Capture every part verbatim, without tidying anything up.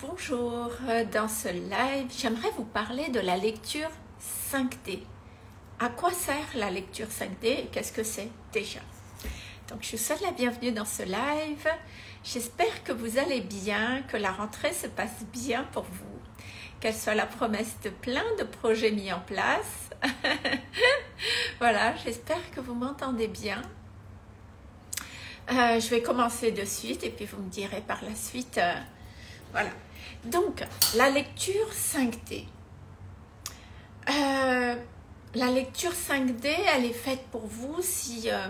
Bonjour, dans ce live, j'aimerais vous parler de la lecture cinq D. À quoi sert la lecture cinq D et qu'est-ce que c'est déjà? Donc, je vous souhaite la bienvenue dans ce live. J'espère que vous allez bien, que la rentrée se passe bien pour vous, qu'elle soit la promesse de plein de projets mis en place. Voilà, j'espère que vous m'entendez bien. Euh, je vais commencer de suite et puis vous me direz par la suite... Euh, Voilà, donc la lecture cinq D. Euh, la lecture cinq D, elle est faite pour vous si euh,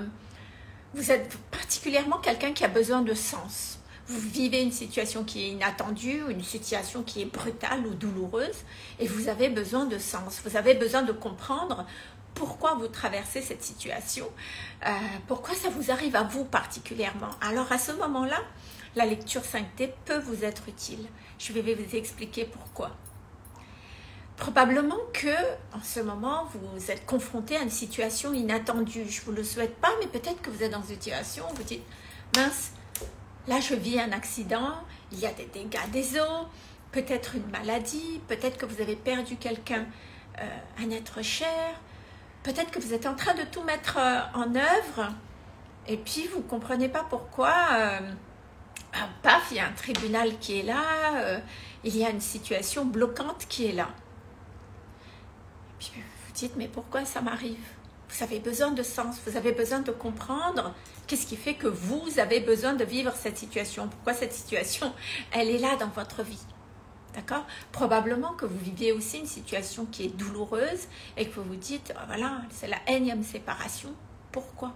vous êtes particulièrement quelqu'un qui a besoin de sens. Vous vivez une situation qui est inattendue, ou une situation qui est brutale ou douloureuse, et vous avez besoin de sens. Vous avez besoin de comprendre pourquoi vous traversez cette situation, euh, pourquoi ça vous arrive à vous particulièrement. Alors à ce moment-là, la lecture cinq D peut vous être utile. Je vais vous expliquer pourquoi. Probablement que, en ce moment, vous êtes confronté à une situation inattendue. Je ne vous le souhaite pas, mais peut-être que vous êtes dans une situation où vous dites « Mince, là je vis un accident, il y a des dégâts des eaux, peut-être une maladie, peut-être que vous avez perdu quelqu'un, euh, un être cher, peut-être que vous êtes en train de tout mettre euh, en œuvre et puis vous ne comprenez pas pourquoi... Euh, Ah, paf, il y a un tribunal qui est là, euh, il y a une situation bloquante qui est là. Et puis vous dites, mais pourquoi ça m'arrive? Vous avez besoin de sens, vous avez besoin de comprendre qu'est-ce qui fait que vous avez besoin de vivre cette situation. Pourquoi cette situation, elle est là dans votre vie? D'accord? Probablement que vous viviez aussi une situation qui est douloureuse et que vous vous dites, oh, voilà, c'est la énième séparation. Pourquoi?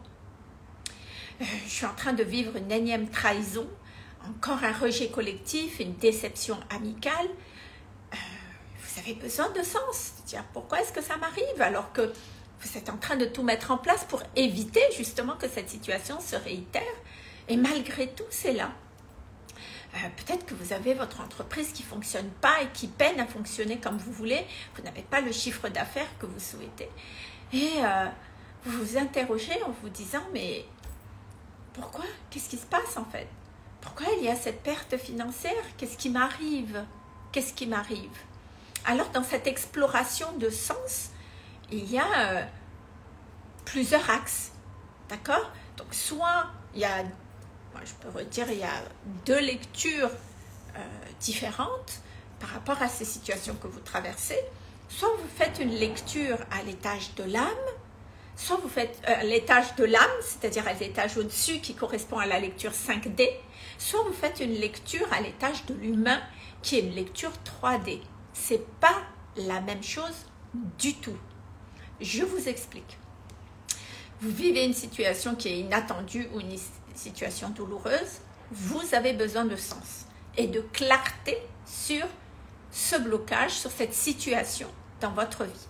euh, Je suis en train de vivre une énième trahison. Encore un rejet collectif, une déception amicale. Euh, vous avez besoin de sens. Dire pourquoi est-ce que ça m'arrive alors que vous êtes en train de tout mettre en place pour éviter justement que cette situation se réitère. Et malgré tout, c'est là. Euh, Peut-être que vous avez votre entreprise qui ne fonctionne pas et qui peine à fonctionner comme vous voulez. Vous n'avez pas le chiffre d'affaires que vous souhaitez. Et euh, vous vous interrogez en vous disant « Mais pourquoi? Qu'est-ce qui se passe en fait ? Pourquoi il y a cette perte financière? Qu'est-ce qui m'arrive? Qu'est-ce qui m'arrive? » Alors, dans cette exploration de sens, il y a euh, plusieurs axes, d'accord? Donc, soit il y a, moi, je peux dire, il y a deux lectures euh, différentes par rapport à ces situations que vous traversez. Soit vous faites une lecture à l'étage de l'âme, soit vous faites euh, l'étage de l'âme, c'est-à-dire à, à l'étage au-dessus qui correspond à la lecture cinq D, soit vous faites une lecture à l'étage de l'humain qui est une lecture trois D. C'est pas la même chose du tout. Je vous explique. Vous vivez une situation qui est inattendue ou une situation douloureuse, vous avez besoin de sens et de clarté sur ce blocage, sur cette situation dans votre vie.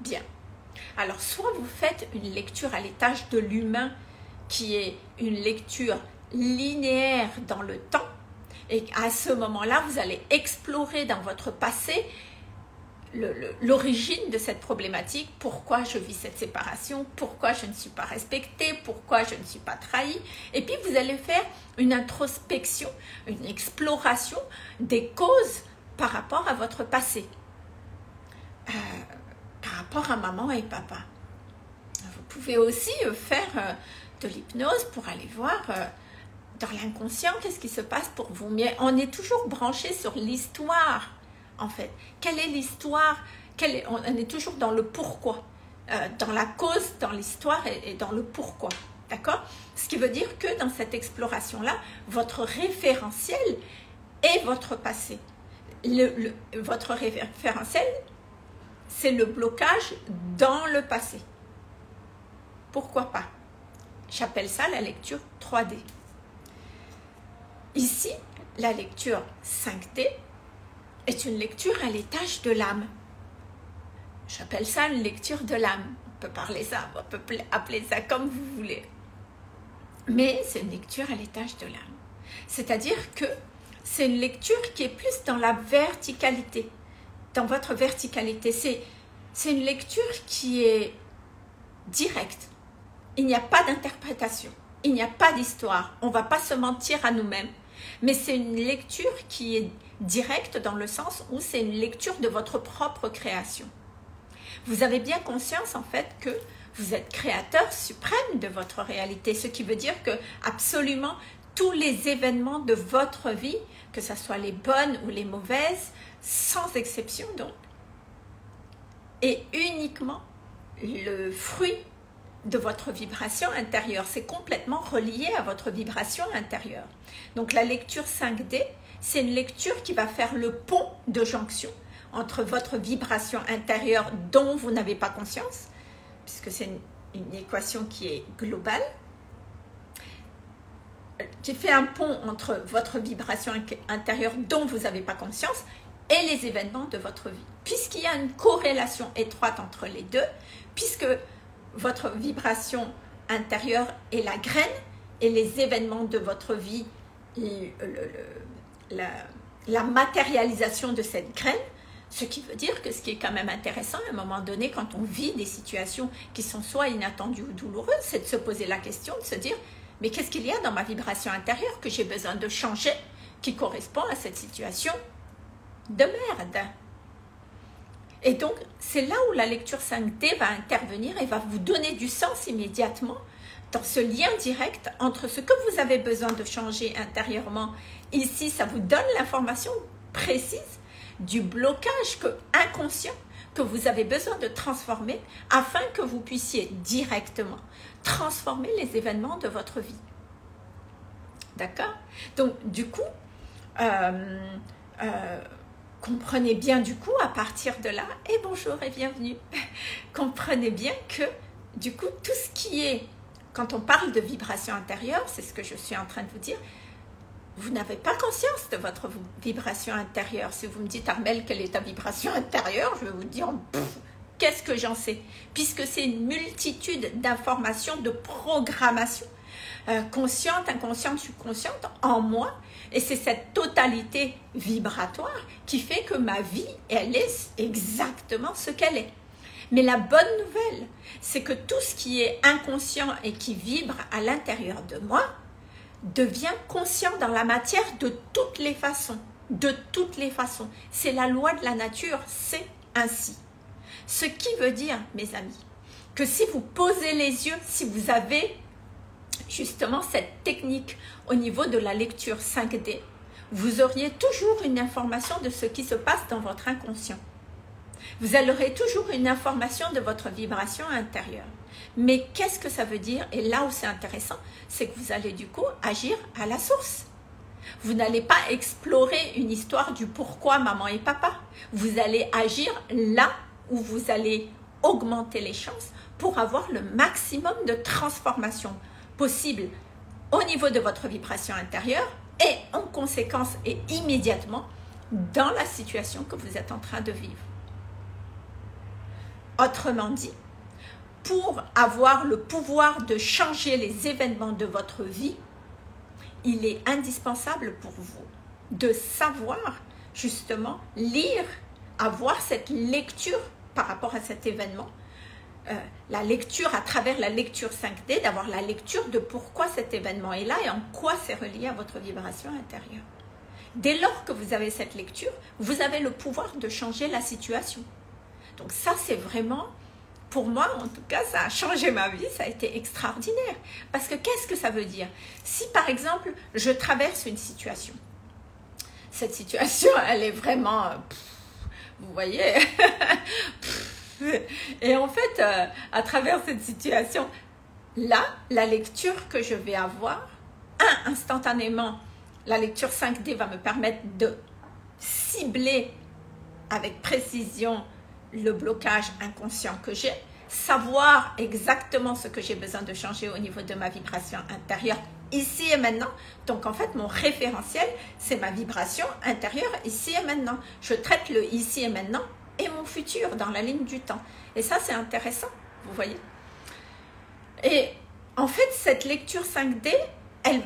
Bien. Alors, soit vous faites une lecture à l'étage de l'humain qui est une lecture linéaire dans le temps et à ce moment-là, vous allez explorer dans votre passé l'origine de cette problématique, pourquoi je vis cette séparation, pourquoi je ne suis pas respectée, pourquoi je ne suis pas trahie. Et puis, vous allez faire une introspection, une exploration des causes par rapport à votre passé. Euh, par rapport à maman et papa. Vous pouvez aussi faire de l'hypnose pour aller voir dans l'inconscient qu'est-ce qui se passe pour vous. Mais on est toujours branché sur l'histoire, en fait. Quelle est l'histoire? On est toujours dans le pourquoi, dans la cause, dans l'histoire et dans le pourquoi. D'accord? Ce qui veut dire que dans cette exploration-là, votre référentiel est votre passé. Le, le, votre référentiel, c'est le blocage dans le passé. Pourquoi pas? J'appelle ça la lecture trois D. Ici, la lecture cinq D est une lecture à l'étage de l'âme. J'appelle ça une lecture de l'âme. On peut parler ça, on peut appeler ça comme vous voulez. Mais c'est une lecture à l'étage de l'âme. C'est-à-dire que c'est une lecture qui est plus dans la verticalité. Dans votre verticalité, c'est une lecture qui est directe. Il n'y a pas d'interprétation, il n'y a pas d'histoire. On ne va pas se mentir à nous-mêmes. Mais c'est une lecture qui est directe dans le sens où c'est une lecture de votre propre création. Vous avez bien conscience en fait que vous êtes créateur suprême de votre réalité, ce qui veut dire que absolument tous les événements de votre vie, que ce soit les bonnes ou les mauvaises, sans exception donc, est uniquement le fruit de votre vibration intérieure. C'est complètement relié à votre vibration intérieure. Donc la lecture cinq D, c'est une lecture qui va faire le pont de jonction entre votre vibration intérieure dont vous n'avez pas conscience, puisque c'est une, une équation qui est globale, qui fait un pont entre votre vibration intérieure dont vous n'avez pas conscience et les événements de votre vie. Puisqu'il y a une corrélation étroite entre les deux, puisque votre vibration intérieure est la graine et les événements de votre vie, le, le, le, la, la matérialisation de cette graine, ce qui veut dire que ce qui est quand même intéressant à un moment donné quand on vit des situations qui sont soit inattendues ou douloureuses, c'est de se poser la question, de se dire mais qu'est-ce qu'il y a dans ma vibration intérieure que j'ai besoin de changer qui correspond à cette situation de merde. Et donc, c'est là où la lecture cinq D va intervenir et va vous donner du sens immédiatement dans ce lien direct entre ce que vous avez besoin de changer intérieurement. Ici, ça vous donne l'information précise du blocage que, inconscient que vous avez besoin de transformer afin que vous puissiez directement transformer les événements de votre vie. D'accord? Donc, du coup, euh, euh, comprenez bien du coup à partir de là, et bonjour et bienvenue, comprenez bien que du coup tout ce qui est, quand on parle de vibration intérieure, c'est ce que je suis en train de vous dire, vous n'avez pas conscience de votre vibration intérieure. Si vous me dites Armelle, quelle est ta vibration intérieure, je vais vous dire qu'est-ce que j'en sais, puisque c'est une multitude d'informations, de programmations euh, conscientes, inconscientes, subconscientes en moi. Et c'est cette totalité vibratoire qui fait que ma vie, elle est exactement ce qu'elle est. Mais la bonne nouvelle, c'est que tout ce qui est inconscient et qui vibre à l'intérieur de moi devient conscient dans la matière de toutes les façons. De toutes les façons. C'est la loi de la nature, c'est ainsi. Ce qui veut dire, mes amis, que si vous posez les yeux, si vous avez justement cette technique au niveau de la lecture cinq D, vous auriez toujours une information de ce qui se passe dans votre inconscient. Vous aurez toujours une information de votre vibration intérieure. Mais qu'est-ce que ça veut dire? Et là où c'est intéressant, c'est que vous allez du coup agir à la source. Vous n'allez pas explorer une histoire du pourquoi maman et papa. Vous allez agir là où vous allez augmenter les chances pour avoir le maximum de transformation possible au niveau de votre vibration intérieure et en conséquence et immédiatement dans la situation que vous êtes en train de vivre. Autrement dit, pour avoir le pouvoir de changer les événements de votre vie, il est indispensable pour vous de savoir justement lire, avoir cette lecture par rapport à cet événement. Euh, la lecture, à travers la lecture cinq D, d'avoir la lecture de pourquoi cet événement est là et en quoi c'est relié à votre vibration intérieure. Dès lors que vous avez cette lecture, vous avez le pouvoir de changer la situation. Donc ça, c'est vraiment, pour moi en tout cas, ça a changé ma vie, ça a été extraordinaire. Parce que qu'est-ce que ça veut dire? Si par exemple, je traverse une situation, cette situation, elle est vraiment, pff, vous voyez, pff, et en fait, euh, à travers cette situation, là, la lecture que je vais avoir, un, instantanément, la lecture cinq D va me permettre de cibler avec précision le blocage inconscient que j'ai, savoir exactement ce que j'ai besoin de changer au niveau de ma vibration intérieure, ici et maintenant. Donc en fait, mon référentiel, c'est ma vibration intérieure, ici et maintenant. Je traite le ici et maintenant et mon futur dans la ligne du temps. Et ça, c'est intéressant, vous voyez. Et en fait, cette lecture cinq D, elle,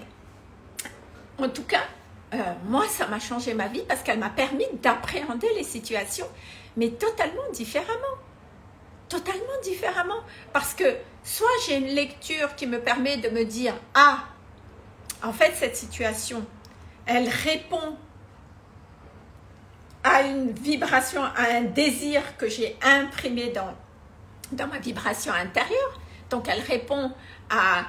en tout cas, euh, moi, ça m'a changé ma vie parce qu'elle m'a permis d'appréhender les situations, mais totalement différemment. Totalement différemment. Parce que soit j'ai une lecture qui me permet de me dire « Ah, en fait, cette situation, elle répond à une vibration, à un désir que j'ai imprimé dans, dans ma vibration intérieure. Donc, elle répond à,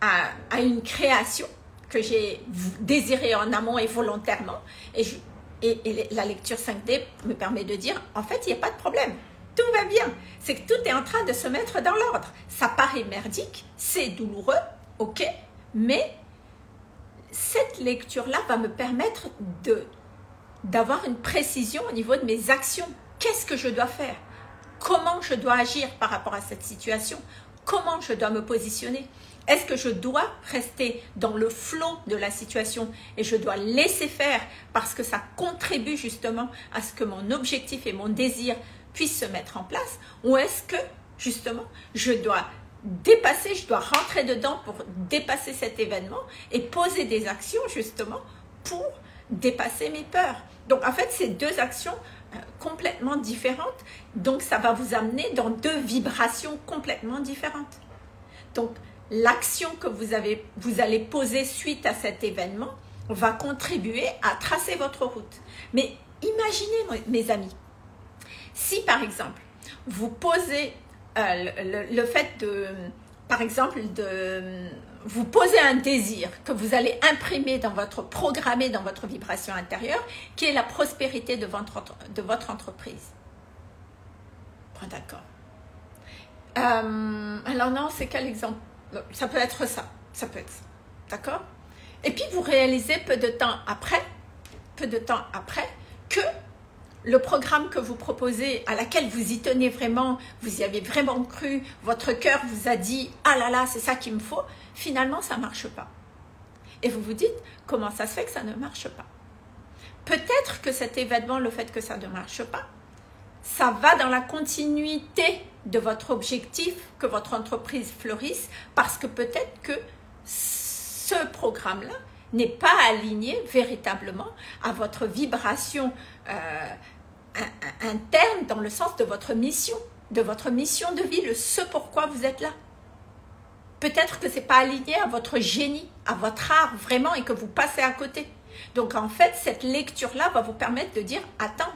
à, à une création que j'ai désirée en amont et volontairement. Et, je, et, et la lecture cinq D me permet de dire, en fait, il n'y a pas de problème. Tout va bien. C'est que tout est en train de se mettre dans l'ordre. Ça paraît merdique, c'est douloureux, ok, mais cette lecture-là va me permettre de... d'avoir une précision au niveau de mes actions. Qu'est-ce que je dois faire? Comment je dois agir par rapport à cette situation? Comment je dois me positionner? Est-ce que je dois rester dans le flot de la situation et je dois laisser faire parce que ça contribue justement à ce que mon objectif et mon désir puissent se mettre en place? Ou est-ce que justement je dois dépasser, je dois rentrer dedans pour dépasser cet événement et poser des actions justement pour dépasser mes peurs? Donc en fait, c'est deux actions euh, complètement différentes. Donc ça va vous amener dans deux vibrations complètement différentes. Donc l'action que vous, avez, vous allez poser suite à cet événement va contribuer à tracer votre route. Mais imaginez, mes amis, si par exemple vous posez euh, le, le, le fait de, par exemple, de... vous posez un désir que vous allez imprimer dans votre, programmer dans votre vibration intérieure, qui est la prospérité de votre, de votre entreprise. Bon, d'accord. Euh, alors non, c'est quel exemple? Ça peut être ça, ça peut être ça, d'accord? Et puis vous réalisez peu de temps après, peu de temps après, que le programme que vous proposez, à laquelle vous y tenez vraiment, vous y avez vraiment cru, votre cœur vous a dit « Ah là là, c'est ça qu'il me faut », finalement, ça ne marche pas. Et vous vous dites « Comment ça se fait que ça ne marche pas ?» Peut-être que cet événement, le fait que ça ne marche pas, ça va dans la continuité de votre objectif, que votre entreprise fleurisse, parce que peut-être que ce programme-là n'est pas aligné véritablement à votre vibration euh, interne, dans le sens de votre mission, de votre mission de vie, le ce pourquoi vous êtes là. Peut-être que ce n'est pas aligné à votre génie, à votre art vraiment, et que vous passez à côté. Donc en fait, cette lecture-là va vous permettre de dire, attends,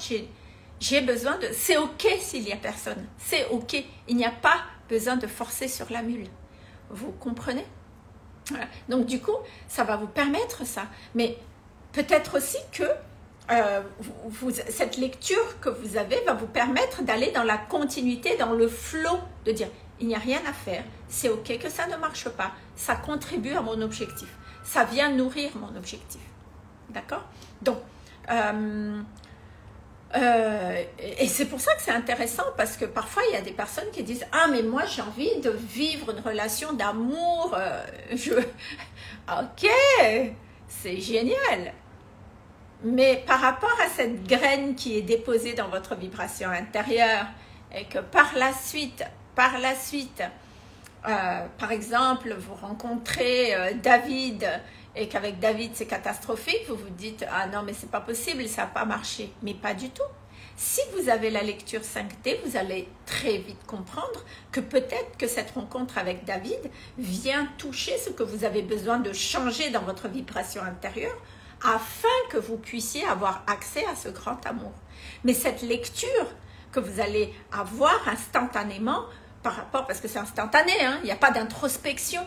j'ai besoin de... C'est ok s'il n'y a personne, c'est ok, il n'y a pas besoin de forcer sur la mule. Vous comprenez? Voilà. Donc du coup, ça va vous permettre ça. Mais peut-être aussi que euh, vous, cette lecture que vous avez va vous permettre d'aller dans la continuité, dans le flot, de dire « il n'y a rien à faire, c'est ok que ça ne marche pas, ça contribue à mon objectif, ça vient nourrir mon objectif. » D'accord? Donc, euh, euh, et c'est pour ça que c'est intéressant, parce que parfois il y a des personnes qui disent « ah mais moi j'ai envie de vivre une relation d'amour, euh, je... » Ok, c'est génial. Mais par rapport à cette graine qui est déposée dans votre vibration intérieure et que par la suite, par la suite, euh, par exemple, vous rencontrez euh, David et qu'avec David c'est catastrophique, vous vous dites « ah non mais c'est pas possible, ça n'a pas marché ». Mais pas du tout. Si vous avez la lecture cinq D, vous allez très vite comprendre que peut-être que cette rencontre avec David vient toucher ce que vous avez besoin de changer dans votre vibration intérieure afin que vous puissiez avoir accès à ce grand amour. Mais cette lecture que vous allez avoir instantanément par rapport, parce que c'est instantané, hein, il n'y a pas d'introspection.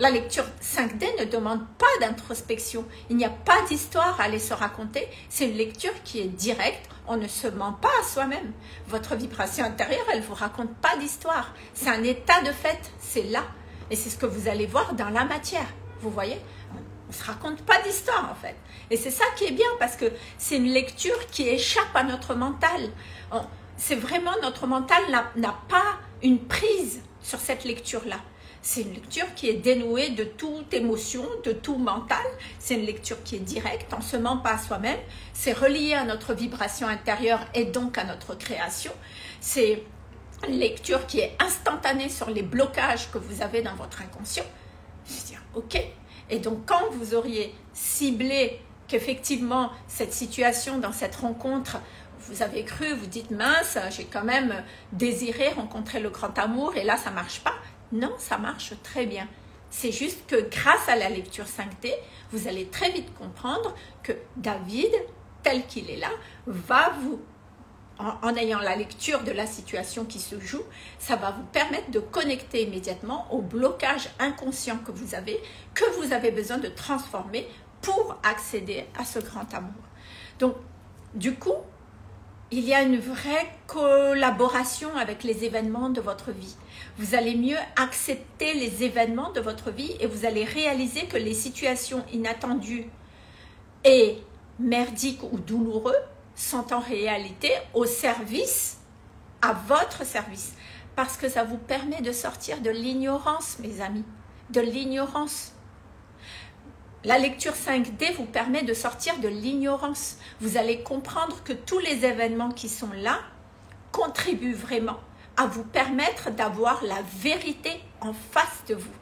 La lecture cinq D ne demande pas d'introspection. Il n'y a pas d'histoire à aller se raconter. C'est une lecture qui est directe. On ne se ment pas à soi-même. Votre vibration intérieure, elle ne vous raconte pas d'histoire. C'est un état de fait. C'est là. Et c'est ce que vous allez voir dans la matière. Vous voyez? On ne se raconte pas d'histoire, en fait. Et c'est ça qui est bien, parce que c'est une lecture qui échappe à notre mental. C'est vraiment, notre mental n'a pas une prise sur cette lecture-là. C'est une lecture qui est dénouée de toute émotion, de tout mental. C'est une lecture qui est directe, on ne se ment pas à soi-même. C'est relié à notre vibration intérieure et donc à notre création. C'est une lecture qui est instantanée sur les blocages que vous avez dans votre inconscient. Je veux dire, ok. Et donc, quand vous auriez ciblé qu'effectivement, cette situation dans cette rencontre... vous avez cru, vous dites « mince, j'ai quand même désiré rencontrer le grand amour et là, ça ne marche pas ». Non, ça marche très bien. C'est juste que grâce à la lecture cinq D, vous allez très vite comprendre que David, tel qu'il est là, va vous, en, en ayant la lecture de la situation qui se joue, ça va vous permettre de connecter immédiatement au blocage inconscient que vous avez, que vous avez besoin de transformer pour accéder à ce grand amour. Donc, du coup, il y a une vraie collaboration avec les événements de votre vie. Vous allez mieux accepter les événements de votre vie et vous allez réaliser que les situations inattendues et merdiques ou douloureuses sont en réalité au service, à votre service. Parce que ça vous permet de sortir de l'ignorance, mes amis, de l'ignorance. La lecture cinq D vous permet de sortir de l'ignorance. Vous allez comprendre que tous les événements qui sont là contribuent vraiment à vous permettre d'avoir la vérité en face de vous.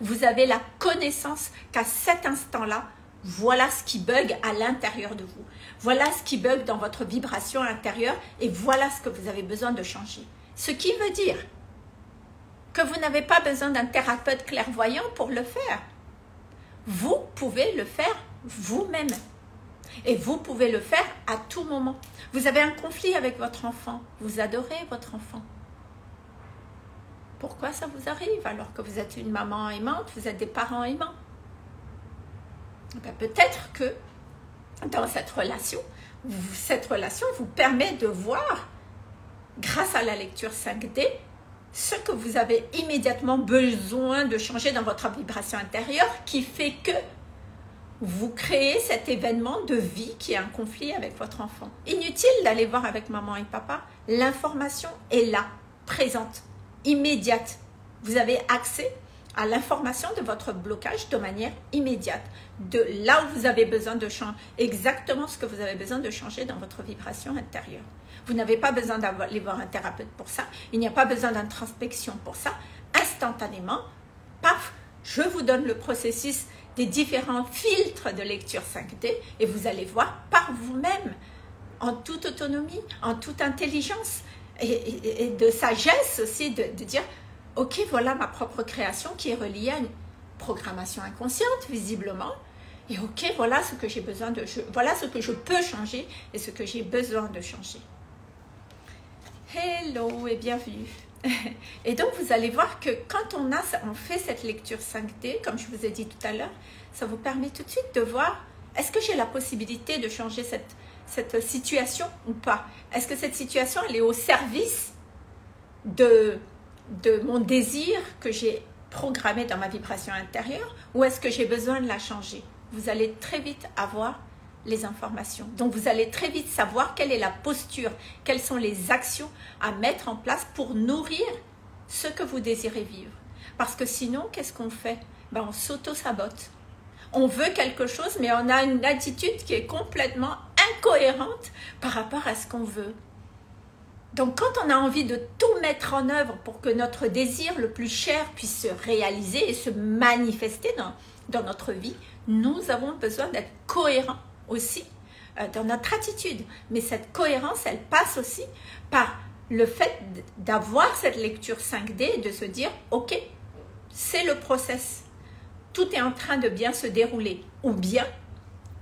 Vous avez la connaissance qu'à cet instant-là, voilà ce qui bug à l'intérieur de vous. Voilà ce qui bug dans votre vibration intérieure et voilà ce que vous avez besoin de changer. Ce qui veut dire que vous n'avez pas besoin d'un thérapeute clairvoyant pour le faire. Vous pouvez le faire vous-même et vous pouvez le faire à tout moment. Vous avez un conflit avec votre enfant, vous adorez votre enfant. Pourquoi ça vous arrive alors que vous êtes une maman aimante, vous êtes des parents aimants? Peut-être que dans cette relation, cette relation vous permet de voir, grâce à la lecture cinq D, ce que vous avez immédiatement besoin de changer dans votre vibration intérieure qui fait que vous créez cet événement de vie qui est un conflit avec votre enfant. Inutile d'aller voir avec maman et papa, l'information est là, présente, immédiate. Vous avez accès à l'information de votre blocage de manière immédiate, de là où vous avez besoin de changer, exactement ce que vous avez besoin de changer dans votre vibration intérieure. Vous n'avez pas besoin d'aller voir un thérapeute pour ça, il n'y a pas besoin d'introspection pour ça. Instantanément, paf, je vous donne le processus des différents filtres de lecture cinq D et vous allez voir par vous-même, en toute autonomie, en toute intelligence et, et, et de sagesse aussi, de, de dire « Ok, voilà ma propre création qui est reliée à une programmation inconsciente, visiblement. » Et ok, voilà ce que j'ai besoin de, je, voilà ce que je peux changer et ce que j'ai besoin de changer. Hello et bienvenue. Et donc vous allez voir que quand on a, on fait cette lecture cinq D, comme je vous ai dit tout à l'heure, ça vous permet tout de suite de voir, est-ce que j'ai la possibilité de changer cette, cette situation ou pas? Est-ce que cette situation, elle est au service de, de mon désir que j'ai programmé dans ma vibration intérieure ou est-ce que j'ai besoin de la changer? Vous allez très vite avoir les informations. Donc, vous allez très vite savoir quelle est la posture, quelles sont les actions à mettre en place pour nourrir ce que vous désirez vivre. Parce que sinon, qu'est-ce qu'on fait? Ben, on s'auto-sabote. On veut quelque chose, mais on a une attitude qui est complètement incohérente par rapport à ce qu'on veut. Donc, quand on a envie de tout mettre en œuvre pour que notre désir le plus cher puisse se réaliser et se manifester dans, dans notre vie, nous avons besoin d'être cohérents aussi euh, dans notre attitude. Mais cette cohérence, elle passe aussi par le fait d'avoir cette lecture cinq D et de se dire « Ok, c'est le process, tout est en train de bien se dérouler. » Ou bien,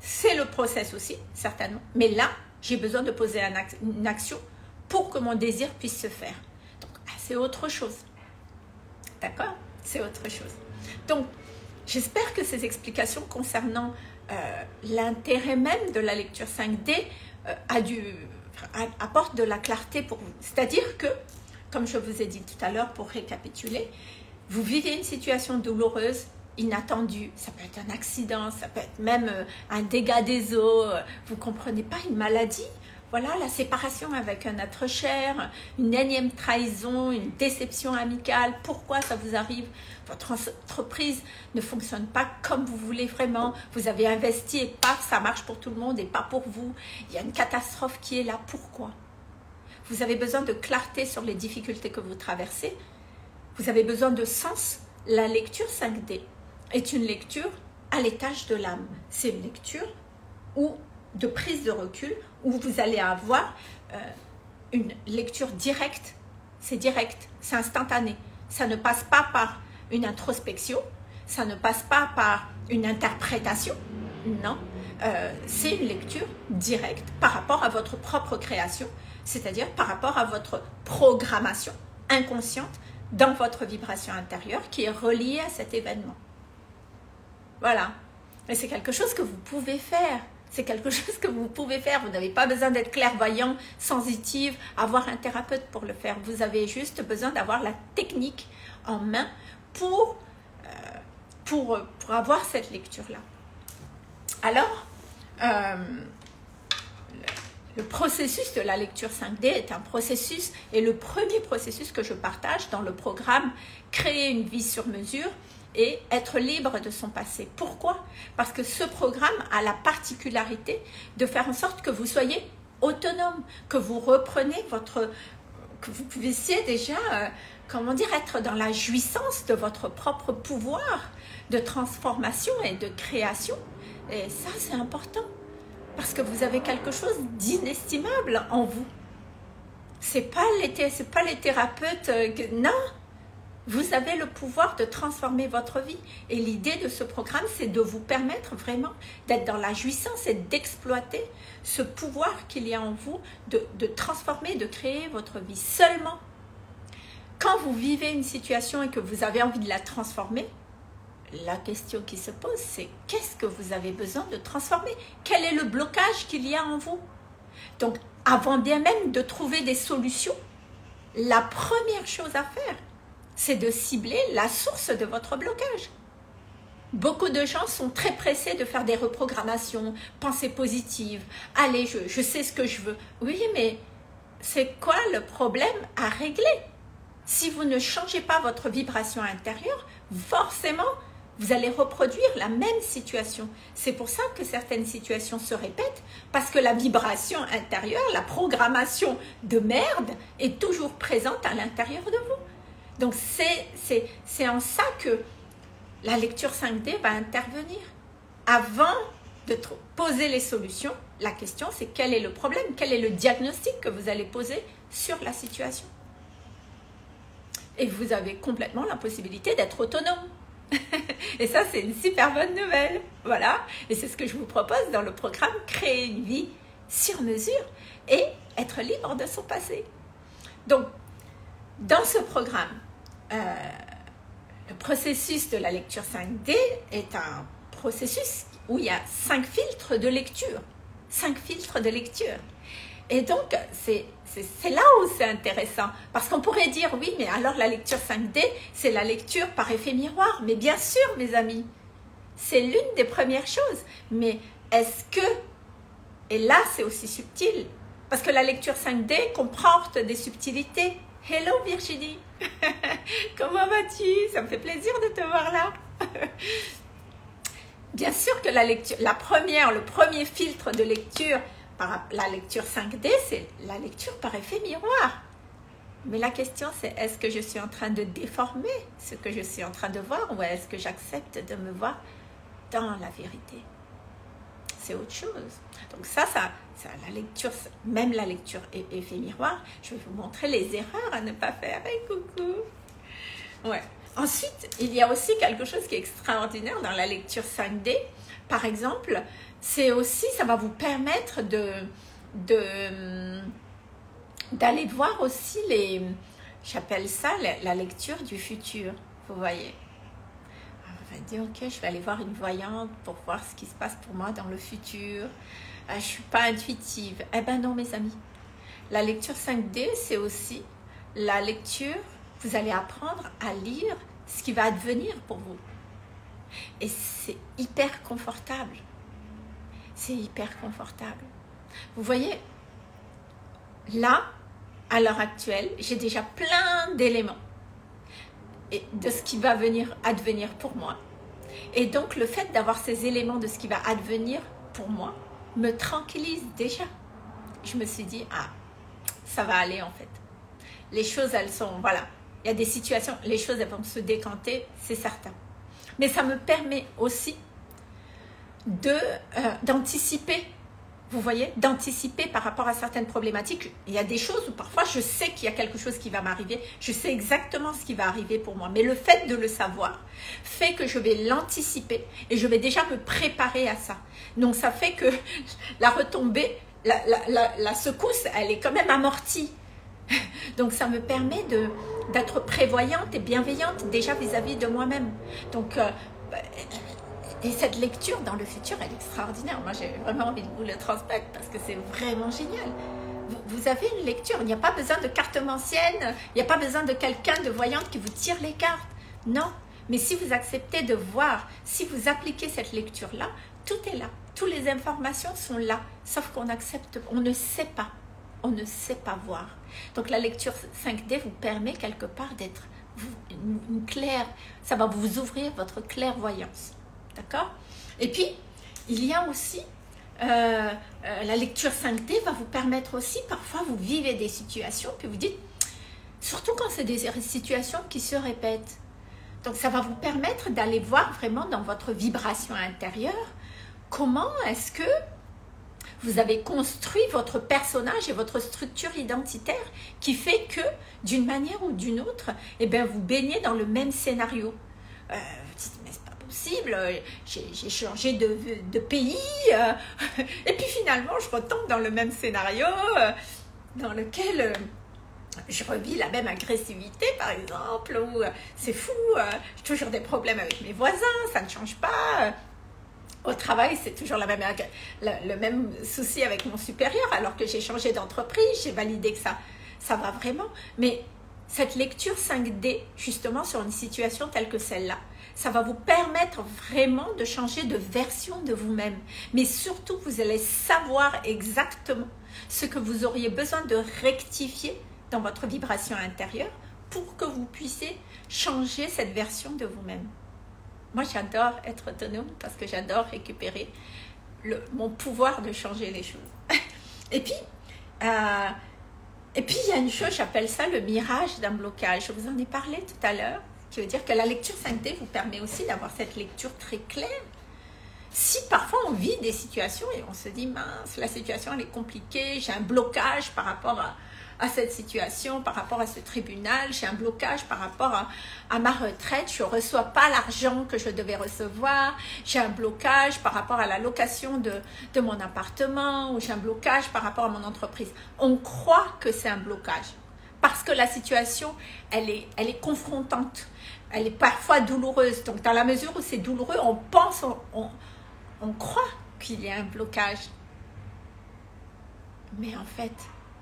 c'est le process aussi, certainement. Mais là, j'ai besoin de poser un act- une action pour que mon désir puisse se faire. Donc, c'est autre chose. D'accord? C'est autre chose. Donc, j'espère que ces explications concernant euh, l'intérêt même de la lecture cinq D euh, a du, a, apportent de la clarté pour vous. C'est-à-dire que, comme je vous ai dit tout à l'heure pour récapituler, vous vivez une situation douloureuse, inattendue. Ça peut être un accident, ça peut être même euh, un dégât des eaux. Vous ne comprenez pas, une maladie. Voilà, la séparation avec un être cher, une énième trahison, une déception amicale. Pourquoi ça vous arrive? Votre entreprise ne fonctionne pas comme vous voulez vraiment. Vous avez investi et paf, ça marche pour tout le monde et pas pour vous. Il y a une catastrophe qui est là. Pourquoi? Vous avez besoin de clarté sur les difficultés que vous traversez. Vous avez besoin de sens. La lecture cinq D est une lecture à l'étage de l'âme. C'est une lecture où de prise de recul, où vous allez avoir euh, une lecture directe. C'est direct, c'est instantané. Ça ne passe pas par une introspection, ça ne passe pas par une interprétation, non. Euh, c'est une lecture directe par rapport à votre propre création, c'est-à-dire par rapport à votre programmation inconsciente dans votre vibration intérieure qui est reliée à cet événement. Voilà. Et c'est quelque chose que vous pouvez faire. C'est quelque chose que vous pouvez faire. Vous n'avez pas besoin d'être clairvoyant, sensitive, avoir un thérapeute pour le faire. Vous avez juste besoin d'avoir la technique en main pour, euh, pour, pour avoir cette lecture-là. Alors, euh, le processus de la lecture cinq D est un processus, et le premier processus que je partage dans le programme « Créer une vie sur mesure » et être libre de son passé. Pourquoi? Parce que ce programme a la particularité de faire en sorte que vous soyez autonome, que vous repreniez votre... que vous puissiez déjà, euh, comment dire, être dans la jouissance de votre propre pouvoir de transformation et de création. Et ça, c'est important, parce que vous avez quelque chose d'inestimable en vous. C'est pas les, c'est pas les thérapeutes, euh, que, non. Vous avez le pouvoir de transformer votre vie. Et l'idée de ce programme, c'est de vous permettre vraiment d'être dans la jouissance et d'exploiter ce pouvoir qu'il y a en vous de, de transformer, de créer votre vie. Seulement, quand vous vivez une situation et que vous avez envie de la transformer, la question qui se pose, c'est qu'est-ce que vous avez besoin de transformer? Quel est le blocage qu'il y a en vous? Donc, avant bien même de trouver des solutions, la première chose à faire, c'est de cibler la source de votre blocage. Beaucoup de gens sont très pressés de faire des reprogrammations, pensées positives. Allez, je, je sais ce que je veux. Oui, mais c'est quoi le problème à régler? Si vous ne changez pas votre vibration intérieure, forcément, vous allez reproduire la même situation. C'est pour ça que certaines situations se répètent, parce que la vibration intérieure, la programmation de merde est toujours présente à l'intérieur de vous. Donc, c'est en ça que la lecture cinq D va intervenir. Avant de poser les solutions, la question, c'est quel est le problème? Quel est le diagnostic que vous allez poser sur la situation? Et vous avez complètement la possibilité d'être autonome. Et ça, c'est une super bonne nouvelle. Voilà. Et c'est ce que je vous propose dans le programme « Créer une vie sur mesure » et être libre de son passé. Donc, dans ce programme, euh, le processus de la lecture cinq D est un processus où il y a cinq filtres de lecture. Cinq filtres de lecture. Et donc, c'est là où c'est intéressant. Parce qu'on pourrait dire, oui, mais alors la lecture cinq D, c'est la lecture par effet miroir. Mais bien sûr, mes amis, c'est l'une des premières choses. Mais est-ce que, et là, c'est aussi subtil, parce que la lecture cinq D comporte des subtilités. Hello Virginie, comment vas-tu? Ça me fait plaisir de te voir là. Bien sûr que la lecture, la première, le premier filtre de lecture par la lecture cinq D, c'est la lecture par effet miroir. Mais la question c'est, est-ce que je suis en train de déformer ce que je suis en train de voir ou est-ce que j'accepte de me voir dans la vérité? C'est autre chose. Donc ça, ça, ça, la lecture, même la lecture effet miroir, je vais vous montrer les erreurs à ne pas faire. Hey, coucou. Ouais. Ensuite, il y a aussi quelque chose qui est extraordinaire dans la lecture cinq D. Par exemple, c'est aussi, ça va vous permettre de, de, d'aller voir aussi les, j'appelle ça la lecture du futur, vous voyez. On va dire, ok, je vais aller voir une voyante pour voir ce qui se passe pour moi dans le futur. Je ne suis pas intuitive. Eh ben non, mes amis. La lecture cinq D, c'est aussi la lecture, vous allez apprendre à lire ce qui va advenir pour vous. Et c'est hyper confortable. C'est hyper confortable. Vous voyez, là, à l'heure actuelle, j'ai déjà plein d'éléments. Et de ce qui va venir advenir pour moi. Et donc, le fait d'avoir ces éléments de ce qui va advenir pour moi me tranquillise déjà. Je me suis dit, ah, ça va aller en fait. Les choses, elles sont, voilà. Il y a des situations, les choses, elles vont se décanter, c'est certain. Mais ça me permet aussi de, euh, d'anticiper vous voyez, d'anticiper par rapport à certaines problématiques. Il y a des choses où parfois je sais qu'il y a quelque chose qui va m'arriver, je sais exactement ce qui va arriver pour moi, mais le fait de le savoir fait que je vais l'anticiper et je vais déjà me préparer à ça. Donc ça fait que la retombée, la, la, la, la secousse, elle est quand même amortie. Donc ça me permet de d'être prévoyante et bienveillante déjà vis-à-vis de moi-même. Donc euh, et cette lecture dans le futur, elle est extraordinaire. Moi, j'ai vraiment envie de vous le transmettre parce que c'est vraiment génial. Vous, vous avez une lecture. Il n'y a pas besoin de carte mancienne. Il n'y a pas besoin de quelqu'un de voyante qui vous tire les cartes. Non. Mais si vous acceptez de voir, si vous appliquez cette lecture-là, tout est là. Toutes les informations sont là. Sauf qu'on accepte, on ne sait pas. On ne sait pas voir. Donc, la lecture cinq D vous permet quelque part d'être une, une claire... Ça va vous ouvrir votre clairvoyance. D'accord? Et puis, il y a aussi, euh, euh, la lecture cinq D va vous permettre aussi, parfois vous vivez des situations, puis vous dites, surtout quand c'est des situations qui se répètent. Donc, ça va vous permettre d'aller voir vraiment dans votre vibration intérieure, comment est-ce que vous avez construit votre personnage et votre structure identitaire qui fait que, d'une manière ou d'une autre, eh bien, vous baignez dans le même scénario. Euh, vous dites, mais c'est pas possible, j'ai changé de, de pays, euh, et puis finalement, je retombe dans le même scénario euh, dans lequel euh, je revis la même agressivité, par exemple, ou euh, c'est fou, euh, j'ai toujours des problèmes avec mes voisins, ça ne change pas. Euh, Au travail, c'est toujours la même, la, le même souci avec mon supérieur, alors que j'ai changé d'entreprise, j'ai validé que ça, ça va vraiment. Mais cette lecture cinq D, justement, sur une situation telle que celle-là, ça va vous permettre vraiment de changer de version de vous-même. Mais surtout, vous allez savoir exactement ce que vous auriez besoin de rectifier dans votre vibration intérieure pour que vous puissiez changer cette version de vous-même. Moi, j'adore être autonome parce que j'adore récupérer le, mon pouvoir de changer les choses. Et puis, euh, et puis, il y a une chose, j'appelle ça le mirage d'un blocage. Je vous en ai parlé tout à l'heure, qui veut dire que la lecture cinq D vous permet aussi d'avoir cette lecture très claire. Si parfois on vit des situations et on se dit, mince, la situation elle est compliquée, j'ai un blocage par rapport à, à cette situation, par rapport à ce tribunal, j'ai un blocage par rapport à, à ma retraite, je ne reçois pas l'argent que je devais recevoir, j'ai un blocage par rapport à la location de, de mon appartement, ou j'ai un blocage par rapport à mon entreprise. On croit que c'est un blocage parce que la situation, elle est, elle est confrontante, elle est parfois douloureuse. Donc, dans la mesure où c'est douloureux, on pense, on, on, on croit qu'il y a un blocage. Mais en fait...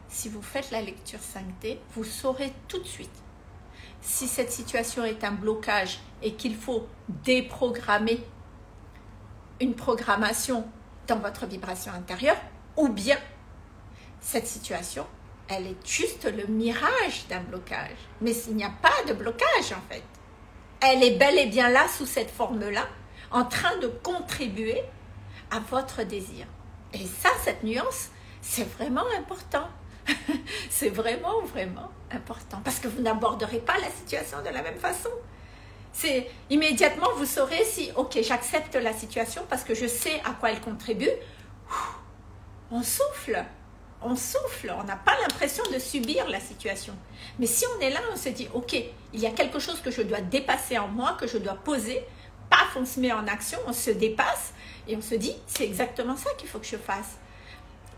si vous faites la lecture cinq D, vous saurez tout de suite si cette situation est un blocage et qu'il faut déprogrammer une programmation dans votre vibration intérieure, ou bien cette situation, elle est juste le mirage d'un blocage. Mais il n'y a pas de blocage en fait. Elle est bel et bien là, sous cette forme-là, en train de contribuer à votre désir. Et ça, cette nuance, c'est vraiment important. C'est vraiment, vraiment important. Parce que vous n'aborderez pas la situation de la même façon. C'est immédiatement, vous saurez si, ok, j'accepte la situation parce que je sais à quoi elle contribue. On souffle, on souffle, on n'a pas l'impression de subir la situation. Mais si on est là, on se dit, ok, il y a quelque chose que je dois dépasser en moi, que je dois poser. Paf, on se met en action, on se dépasse et on se dit, c'est exactement ça qu'il faut que je fasse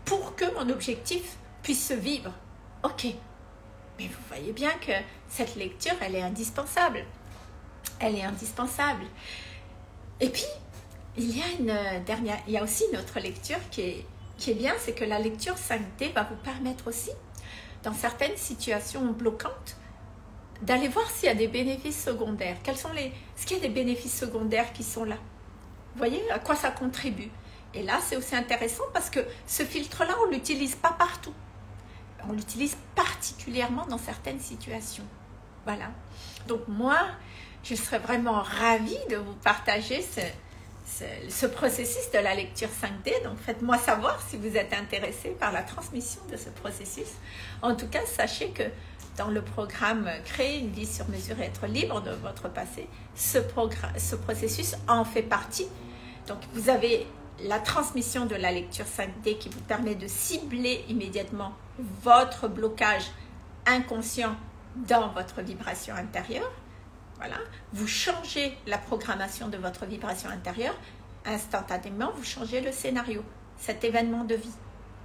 pour que mon objectif puisse se vivre. Ok, mais vous voyez bien que cette lecture, elle est indispensable. Elle est indispensable. Et puis, il y a, une dernière, il y a aussi une autre lecture qui est, qui est bien, c'est que la lecture cinq D va vous permettre aussi, dans certaines situations bloquantes, d'aller voir s'il y a des bénéfices secondaires. Quels sont les, est-ce qu'il y a des bénéfices secondaires qui sont là? Vous voyez à quoi ça contribue? Et là, c'est aussi intéressant parce que ce filtre-là, on ne l'utilise pas partout. On l'utilise particulièrement dans certaines situations. Voilà. Donc moi, je serais vraiment ravie de vous partager ce, ce, ce processus de la lecture cinq D. Donc faites-moi savoir si vous êtes intéressé par la transmission de ce processus. En tout cas, sachez que dans le programme « Créer une vie sur mesure et être libre de votre passé », ce, ce processus en fait partie. Donc vous avez la transmission de la lecture cinq D qui vous permet de cibler immédiatement votre blocage inconscient dans votre vibration intérieure. Voilà, vous changez la programmation de votre vibration intérieure, instantanément vous changez le scénario, cet événement de vie,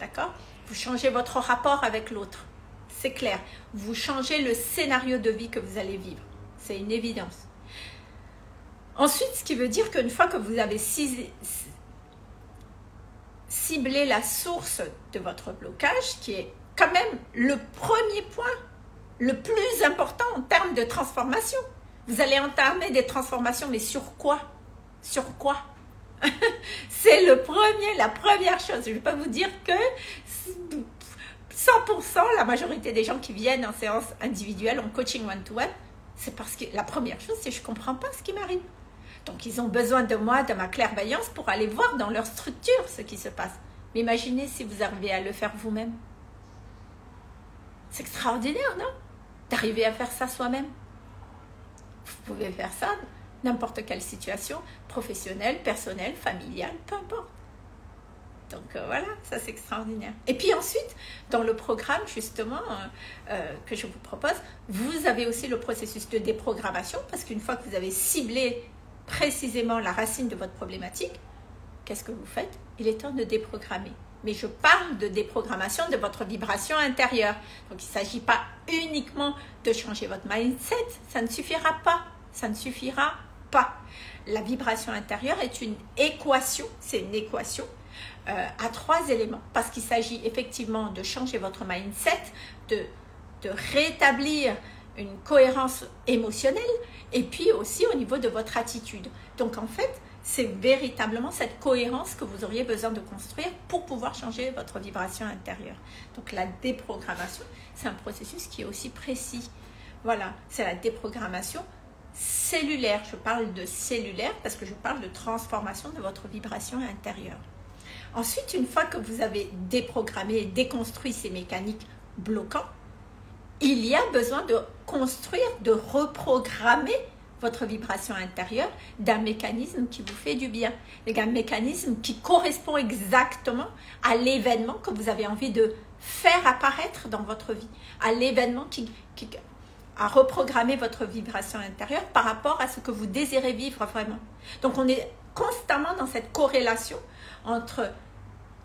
d'accord? Vous changez votre rapport avec l'autre, c'est clair. Vous changez le scénario de vie que vous allez vivre, c'est une évidence. Ensuite, ce qui veut dire qu'une fois que vous avez ciblé la source de votre blocage, qui est quand même le premier point, le plus important en termes de transformation, vous allez entamer des transformations, mais sur quoi? Sur quoi? C'est le premier, la première chose. Je ne vais pas vous dire que cent pour cent, la majorité des gens qui viennent en séance individuelle, en coaching one-to-one, c'est parce que la première chose, c'est je ne comprends pas ce qui m'arrive. Donc, ils ont besoin de moi, de ma clairvoyance pour aller voir dans leur structure ce qui se passe. Mais imaginez si vous arrivez à le faire vous-même. C'est extraordinaire, non? D'arriver à faire ça soi-même. Vous pouvez faire ça, n'importe quelle situation, professionnelle, personnelle, familiale, peu importe. Donc euh, voilà, ça c'est extraordinaire. Et puis ensuite, dans le programme justement euh, euh, que je vous propose, vous avez aussi le processus de déprogrammation, parce qu'une fois que vous avez ciblé précisément la racine de votre problématique, qu'est-ce que vous faites? Il est temps de déprogrammer. Mais je parle de déprogrammation de votre vibration intérieure. Donc, il ne s'agit pas uniquement de changer votre mindset. Ça ne suffira pas. Ça ne suffira pas. La vibration intérieure est une équation. C'est une équation euh, à trois éléments. Parce qu'il s'agit effectivement de changer votre mindset, de, de rétablir une cohérence émotionnelle et puis aussi au niveau de votre attitude. Donc, en fait, c'est véritablement cette cohérence que vous auriez besoin de construire pour pouvoir changer votre vibration intérieure. Donc la déprogrammation, c'est un processus qui est aussi précis. Voilà, c'est la déprogrammation cellulaire. Je parle de cellulaire parce que je parle de transformation de votre vibration intérieure. Ensuite, une fois que vous avez déprogrammé et déconstruit ces mécaniques bloquantes, il y a besoin de construire, de reprogrammer votre vibration intérieure d'un mécanisme qui vous fait du bien, d'un mécanisme qui correspond exactement à l'événement que vous avez envie de faire apparaître dans votre vie, à l'événement qui, qui a reprogrammé votre vibration intérieure par rapport à ce que vous désirez vivre vraiment. Donc on est constamment dans cette corrélation entre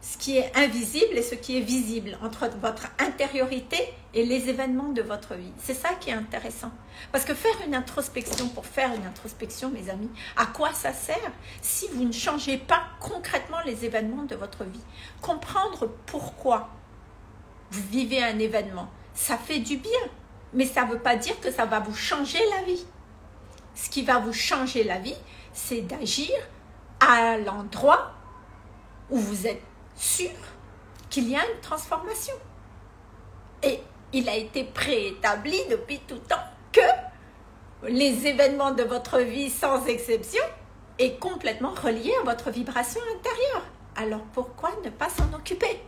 ce qui est invisible et ce qui est visible, entre votre intériorité et les événements de votre vie. C'est ça qui est intéressant. Parce que faire une introspection, pour faire une introspection, mes amis, à quoi ça sert si vous ne changez pas concrètement les événements de votre vie? Comprendre pourquoi vous vivez un événement, ça fait du bien, mais ça ne veut pas dire que ça va vous changer la vie. Ce qui va vous changer la vie, c'est d'agir à l'endroit où vous êtes sûr qu'il y a une transformation. Et il a été préétabli depuis tout temps que les événements de votre vie, sans exception, est complètement relié à votre vibration intérieure. Alors pourquoi ne pas s'en occuper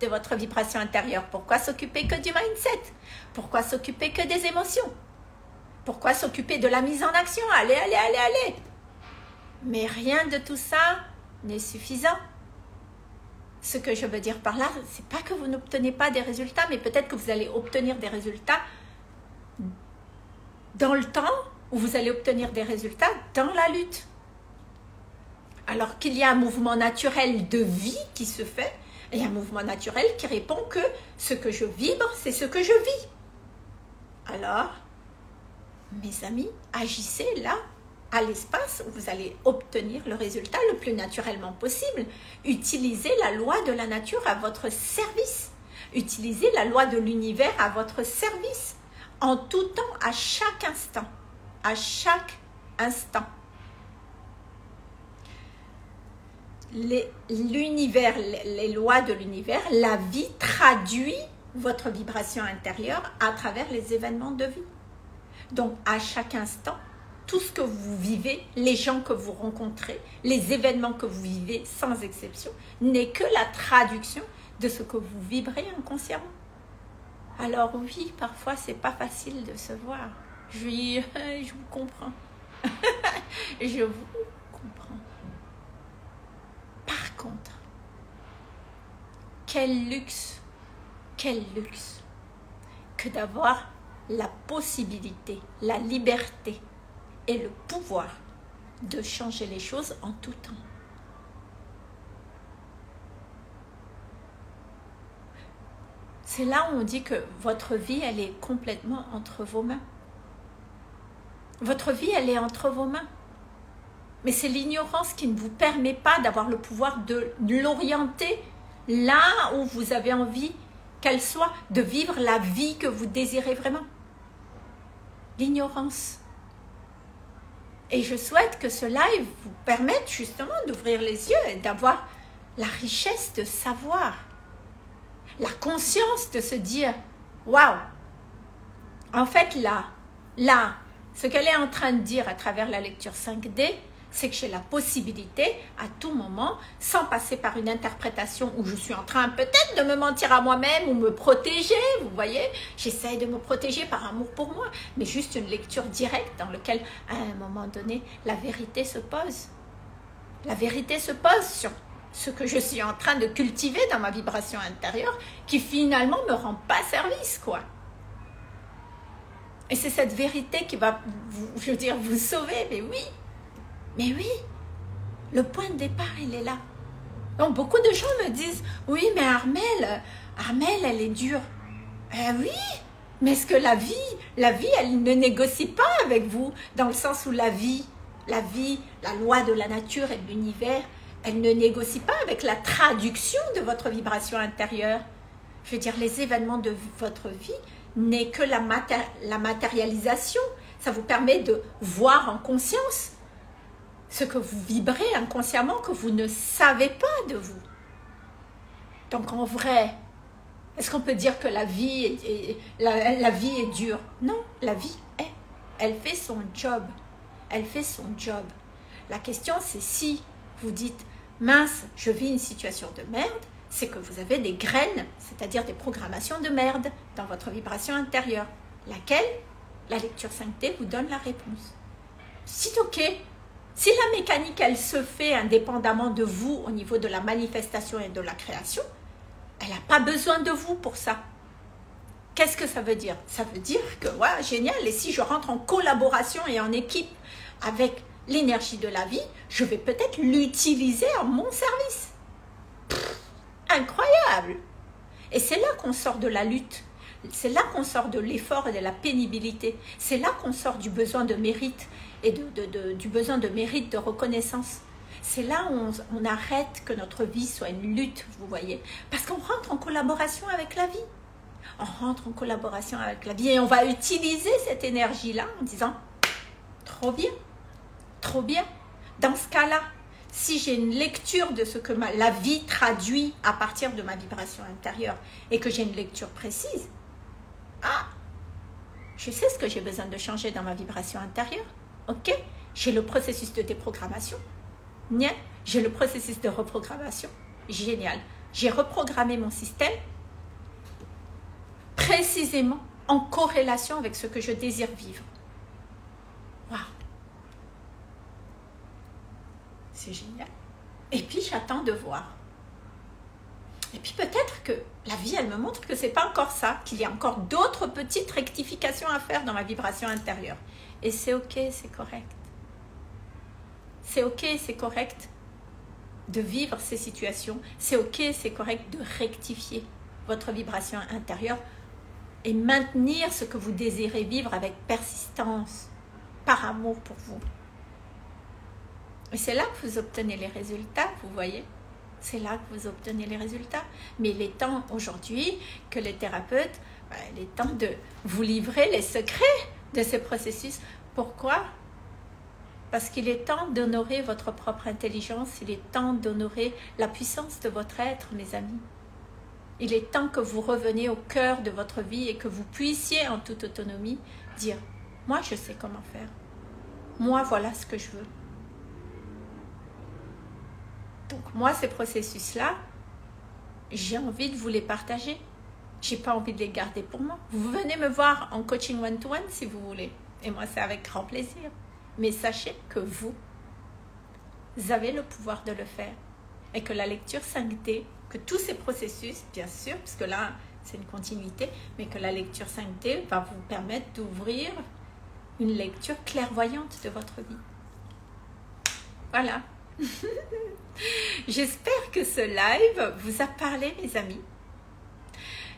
de votre vibration intérieure? Pourquoi s'occuper que du mindset? Pourquoi s'occuper que des émotions? Pourquoi s'occuper de la mise en action? Allez, allez, allez, allez! Mais rien de tout ça n'est suffisant. Ce que je veux dire par là, c'est pas que vous n'obtenez pas des résultats, mais peut-être que vous allez obtenir des résultats dans le temps, ou vous allez obtenir des résultats dans la lutte. Alors qu'il y a un mouvement naturel de vie qui se fait, et un mouvement naturel qui répond que ce que je vibre, c'est ce que je vis. Alors, mes amis, agissez là, à l'espace où vous allez obtenir le résultat le plus naturellement possible. Utilisez la loi de la nature à votre service. Utilisez la loi de l'univers à votre service. En tout temps, à chaque instant. À chaque instant. L'univers, les, les lois de l'univers, la vie traduit votre vibration intérieure à travers les événements de vie. Donc, à chaque instant, tout ce que vous vivez, les gens que vous rencontrez, les événements que vous vivez, sans exception, n'est que la traduction de ce que vous vibrez inconsciemment. Alors oui, parfois, c'est pas facile de se voir. Je, je vous comprends. Je vous comprends. Par contre, Quel luxe, quel luxe que d'avoir la possibilité, la liberté et le pouvoir de changer les choses en tout temps. C'est là où on dit que votre vie, elle est complètement entre vos mains. Votre vie, elle est entre vos mains. Mais c'est l'ignorance qui ne vous permet pas d'avoir le pouvoir de l'orienter là où vous avez envie qu'elle soit, de vivre la vie que vous désirez vraiment. L'ignorance. Et je souhaite que ce live vous permette justement d'ouvrir les yeux et d'avoir la richesse de savoir, la conscience de se dire « Waouh !» En fait, là, là, ce qu'elle est en train de dire à travers la lecture cinq D, c'est que j'ai la possibilité à tout moment, sans passer par une interprétation où je suis en train peut-être de me mentir à moi-même ou me protéger, vous voyez, j'essaye de me protéger par amour pour moi, mais juste une lecture directe dans laquelle, à un moment donné, la vérité se pose. La vérité se pose sur ce que je suis en train de cultiver dans ma vibration intérieure qui finalement ne me rend pas service, quoi. Et c'est cette vérité qui va, vous, je veux dire, vous sauver, mais oui. Mais oui, le point de départ, il est là. Donc, beaucoup de gens me disent, oui, mais Armelle, Armelle, elle est dure. Eh oui, mais est-ce que la vie, la vie, elle ne négocie pas avec vous, dans le sens où la vie, la vie, la loi de la nature et de l'univers, elle ne négocie pas avec la traduction de votre vibration intérieure. Je veux dire, les événements de votre vie n'est que la, maté la matérialisation. Ça vous permet de voir en conscience ce que vous vibrez inconsciemment, que vous ne savez pas de vous. Donc en vrai, est-ce qu'on peut dire que la vie est, est, la, la vie est dure? Non, la vie est. Elle fait son job. Elle fait son job. La question c'est si vous dites, mince, je vis une situation de merde, c'est que vous avez des graines, c'est-à-dire des programmations de merde dans votre vibration intérieure, laquelle la lecture cinq D vous donne la réponse. C'est ok. Si la mécanique, elle se fait indépendamment de vous au niveau de la manifestation et de la création, elle n'a pas besoin de vous pour ça. Qu'est-ce que ça veut dire? Ça veut dire que, ouais, génial, et si je rentre en collaboration et en équipe avec l'énergie de la vie, je vais peut-être l'utiliser à mon service. Pff, incroyable! Et c'est là qu'on sort de la lutte. C'est là qu'on sort de l'effort et de la pénibilité. C'est là qu'on sort du besoin de mérite et de, de, de, du besoin de mérite, de reconnaissance. C'est là où on, on arrête que notre vie soit une lutte, vous voyez. Parce qu'on rentre en collaboration avec la vie. On rentre en collaboration avec la vie et on va utiliser cette énergie-là en disant « Trop bien, trop bien ». Dans ce cas-là, si j'ai une lecture de ce que ma, la vie traduit à partir de ma vibration intérieure et que j'ai une lecture précise, ah, je sais ce que j'ai besoin de changer dans ma vibration intérieure. Ok, j'ai le processus de déprogrammation. J'ai le processus de reprogrammation. Génial. J'ai reprogrammé mon système précisément en corrélation avec ce que je désire vivre. Waouh. C'est génial. Et puis, j'attends de voir. Et puis peut-être que la vie, elle me montre que ce n'est pas encore ça, qu'il y a encore d'autres petites rectifications à faire dans ma vibration intérieure. Et c'est ok, c'est correct. C'est ok, c'est correct de vivre ces situations. C'est ok, c'est correct de rectifier votre vibration intérieure et maintenir ce que vous désirez vivre avec persistance, par amour pour vous. Et c'est là que vous obtenez les résultats, vous voyez ? C'est là que vous obtenez les résultats. Mais il est temps aujourd'hui que les thérapeutes, il est temps de vous livrer les secrets de ce processus. Pourquoi? Parce qu'il est temps d'honorer votre propre intelligence, il est temps d'honorer la puissance de votre être, mes amis. Il est temps que vous reveniez au cœur de votre vie et que vous puissiez en toute autonomie dire « Moi, je sais comment faire. Moi, voilà ce que je veux. » Donc moi, ces processus-là, j'ai envie de vous les partager. Je n'ai pas envie de les garder pour moi. Vous venez me voir en coaching one-to-one si vous voulez. Et moi, c'est avec grand plaisir. Mais sachez que vous, vous avez le pouvoir de le faire. Et que la lecture cinq D que tous ces processus, bien sûr, parce que là, c'est une continuité, mais que la lecture cinq D va vous permettre d'ouvrir une lecture clairvoyante de votre vie. Voilà. J'espère que ce live vous a parlé, mes amis.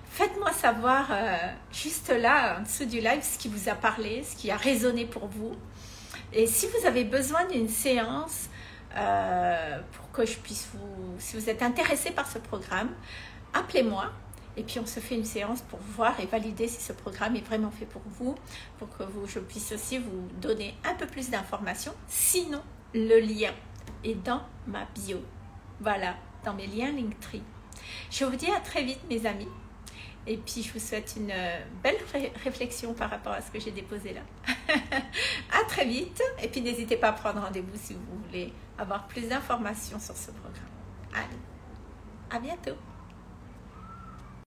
Faites-moi savoir euh, juste là, en dessous du live, ce qui vous a parlé, ce qui a résonné pour vous. Et si vous avez besoin d'une séance, euh, pour que je puisse vous... Si vous êtes intéressé par ce programme, appelez-moi. Et puis, on se fait une séance pour voir et valider si ce programme est vraiment fait pour vous, pour que vous, je puisse aussi vous donner un peu plus d'informations. Sinon, le lien est dans ma bio. Voilà, dans mes liens Linktree. Je vous dis à très vite, mes amis. Et puis, je vous souhaite une belle ré réflexion par rapport à ce que j'ai déposé là. À très vite. Et puis, n'hésitez pas à prendre rendez-vous si vous voulez avoir plus d'informations sur ce programme. Allez, à bientôt.